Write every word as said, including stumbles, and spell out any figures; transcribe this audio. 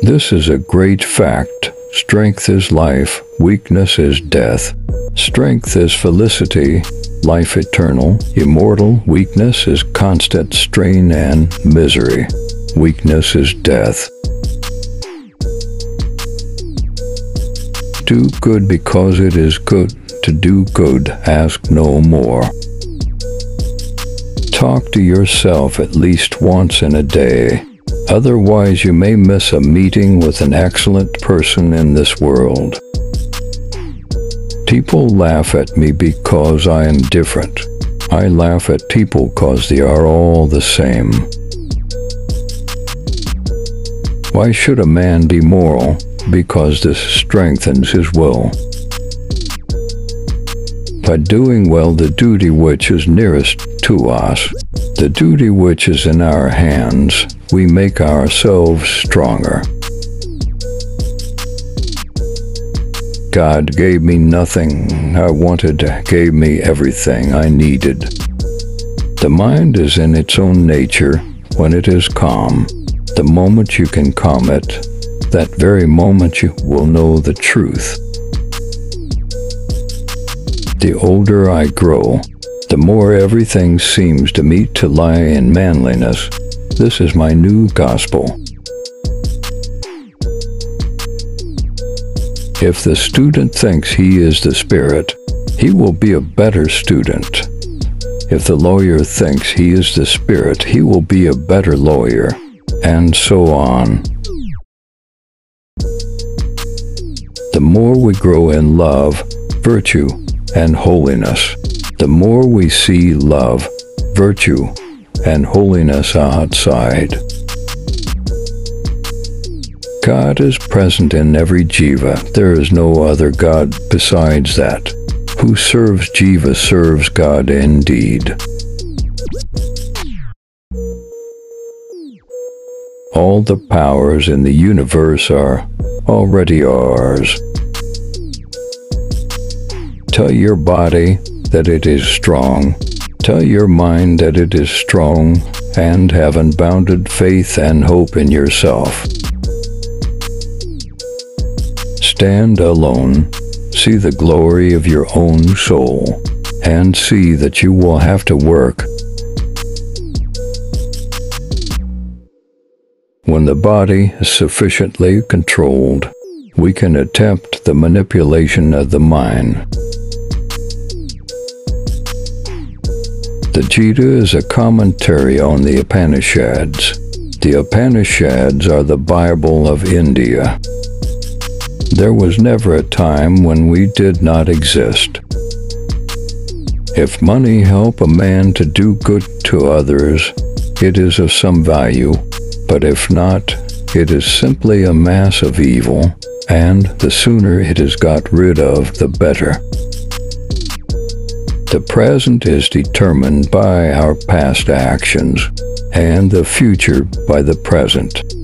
This is a great fact. Strength is life, weakness is death. Strength is felicity, life eternal, immortal. Weakness is constant strain and misery. Weakness is death. Do good because it is good to do good. Ask no more. Talk to yourself at least once in a day. Otherwise, you may miss a meeting with an excellent person in this world. People laugh at me because I am different. I laugh at people because they are all the same. Why should a man be moral? Because this strengthens his will. By doing well the duty which is nearest to us, the duty which is in our hands, we make ourselves stronger. God gave me nothing I wanted, gave me everything I needed. The mind is in its own nature when it is calm. The moment you can calm it, that very moment you will know the truth. The older I grow, the more everything seems to me to lie in manliness. This is my new gospel. If the student thinks he is the Spirit, he will be a better student. If the lawyer thinks he is the Spirit, he will be a better lawyer, and so on. The more we grow in love, virtue, and holiness, the more we see love, virtue, and holiness outside. God is present in every jiva. There is no other God besides that. Who serves jiva serves God indeed. All the powers in the universe are already ours. Tell your body that it is strong. Tell your mind that it is strong, and have unbounded faith and hope in yourself. Stand alone, see the glory of your own soul, and see that you will have to work. When the body is sufficiently controlled, we can attempt the manipulation of the mind. The Gita is a commentary on the Upanishads. The Upanishads are the Bible of India. There was never a time when we did not exist. If money help a man to do good to others, it is of some value, but if not, it is simply a mass of evil, and the sooner it is got rid of, the better. The present is determined by our past actions, and the future by the present.